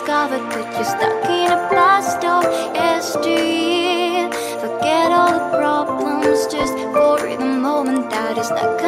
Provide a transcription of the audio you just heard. discovered that you're stuck in a past of yesteryear. Forget all the problems just for the moment that is not